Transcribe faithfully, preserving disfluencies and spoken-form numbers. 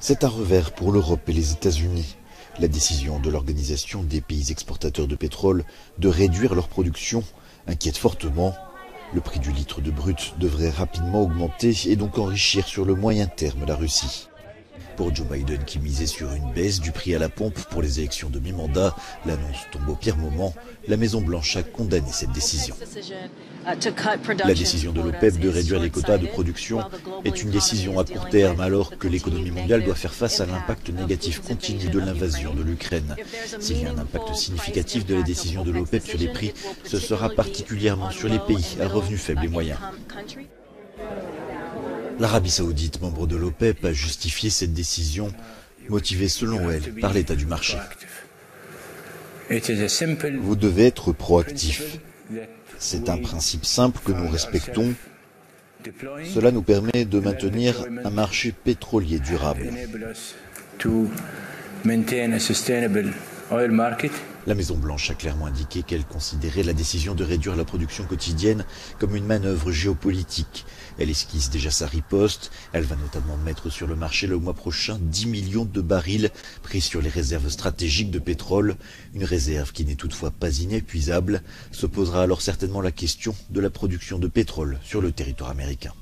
C'est un revers pour l'Europe et les États-Unis. La décision de l'Organisation des pays exportateurs de pétrole de réduire leur production inquiète fortement. Le prix du litre de brut devrait rapidement augmenter et donc enrichir sur le moyen terme la Russie. Pour Joe Biden qui misait sur une baisse du prix à la pompe pour les élections de mi-mandat, l'annonce tombe au pire moment. La Maison-Blanche a condamné cette décision. La décision de l'OPEP de réduire les quotas de production est une décision à court terme alors que l'économie mondiale doit faire face à l'impact négatif continu de l'invasion de l'Ukraine. S'il y a un impact significatif de la décision de l'OPEP sur les prix, ce sera particulièrement sur les pays à revenus faibles et moyens. L'Arabie Saoudite, membre de l'OPEP, a justifié cette décision, motivée selon elle par l'état du marché. Vous devez être proactif. C'est un principe simple que nous respectons. Cela nous permet de maintenir un marché pétrolier durable. La Maison-Blanche a clairement indiqué qu'elle considérait la décision de réduire la production quotidienne comme une manœuvre géopolitique. Elle esquisse déjà sa riposte. Elle va notamment mettre sur le marché le mois prochain dix millions de barils pris sur les réserves stratégiques de pétrole. Une réserve qui n'est toutefois pas inépuisable. Se posera alors certainement la question de la production de pétrole sur le territoire américain.